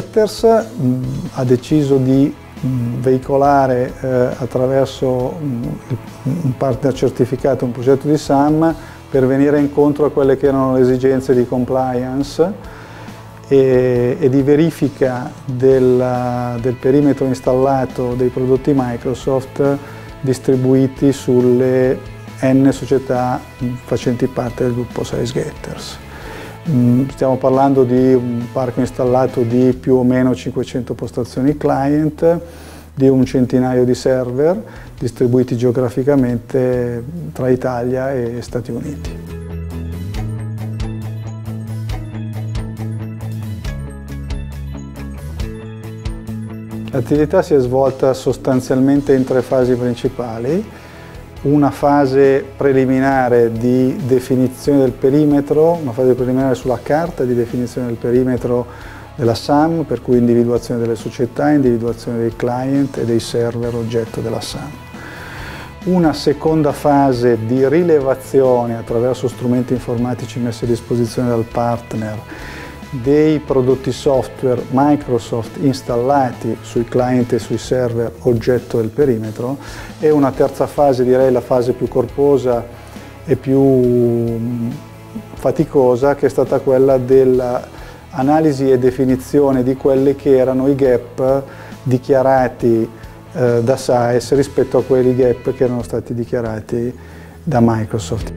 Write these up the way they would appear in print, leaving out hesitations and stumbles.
Getters ha deciso di veicolare attraverso un partner certificato un progetto di SAM per venire incontro a quelle che erano le esigenze di compliance e di verifica del perimetro installato dei prodotti Microsoft distribuiti sulle N società facenti parte del gruppo Saes Getters. Stiamo parlando di un parco installato di più o meno 500 postazioni client, di un centinaio di server distribuiti geograficamente tra Italia e Stati Uniti. L'attività si è svolta sostanzialmente in tre fasi principali: una fase preliminare di definizione del perimetro, una fase preliminare sulla carta di definizione del perimetro della SAM, per cui individuazione delle società, individuazione dei client e dei server oggetto della SAM. Una seconda fase di rilevazione attraverso strumenti informatici messi a disposizione dal partner dei prodotti software Microsoft installati sui client e sui server oggetto del perimetro, e una terza fase, direi la fase più corposa e più faticosa, che è stata quella dell'analisi e definizione di quelli che erano i gap dichiarati da Saes rispetto a quei gap che erano stati dichiarati da Microsoft.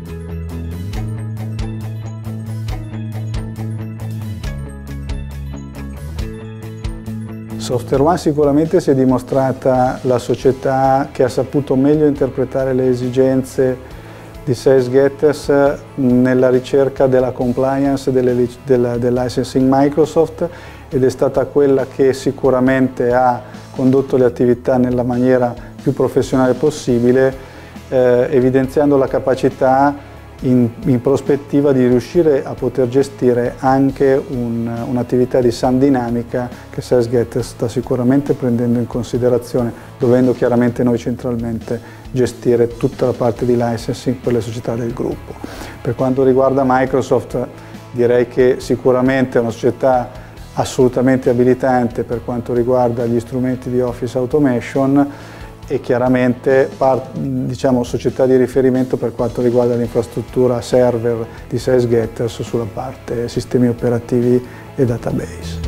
SoftwareOne sicuramente si è dimostrata la società che ha saputo meglio interpretare le esigenze di Saes Getters nella ricerca della compliance del licensing Microsoft, ed è stata quella che sicuramente ha condotto le attività nella maniera più professionale possibile, evidenziando la capacità in prospettiva di riuscire a poter gestire anche un'attività di SAM dinamica che Saes Getters sta sicuramente prendendo in considerazione, dovendo chiaramente noi centralmente gestire tutta la parte di licensing per le società del gruppo. Per quanto riguarda Microsoft, direi che sicuramente è una società assolutamente abilitante per quanto riguarda gli strumenti di Office Automation, e chiaramente società di riferimento per quanto riguarda l'infrastruttura server di Saes Getters sulla parte sistemi operativi e database.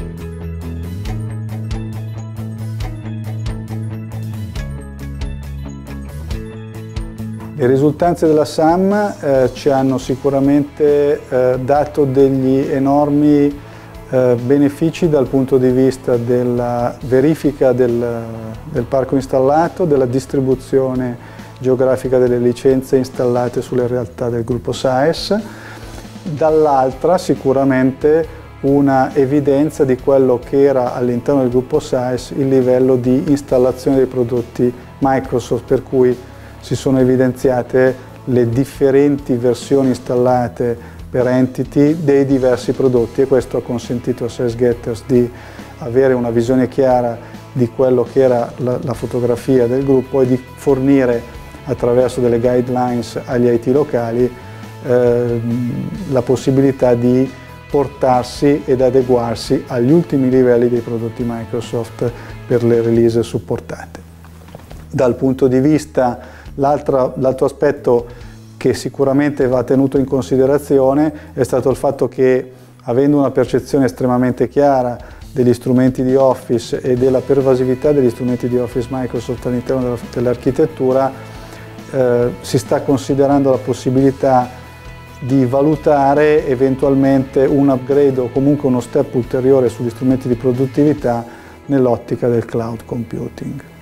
Le risultanze della SAM ci hanno sicuramente dato degli enormi benefici dal punto di vista della verifica del parco installato, della distribuzione geografica delle licenze installate sulle realtà del gruppo Saes, dall'altra sicuramente una evidenza di quello che era all'interno del gruppo Saes il livello di installazione dei prodotti Microsoft, per cui si sono evidenziate le differenti versioni installate per entity dei diversi prodotti, e questo ha consentito a Saes Getters di avere una visione chiara di quello che era la fotografia del gruppo e di fornire attraverso delle guidelines agli IT locali la possibilità di portarsi ed adeguarsi agli ultimi livelli dei prodotti Microsoft per le release supportate. Dal punto di vista, l'altro aspetto che sicuramente va tenuto in considerazione è stato il fatto che, avendo una percezione estremamente chiara degli strumenti di Office e della pervasività degli strumenti di Office Microsoft all'interno dell'architettura, si sta considerando la possibilità di valutare eventualmente un upgrade o comunque uno step ulteriore sugli strumenti di produttività nell'ottica del cloud computing.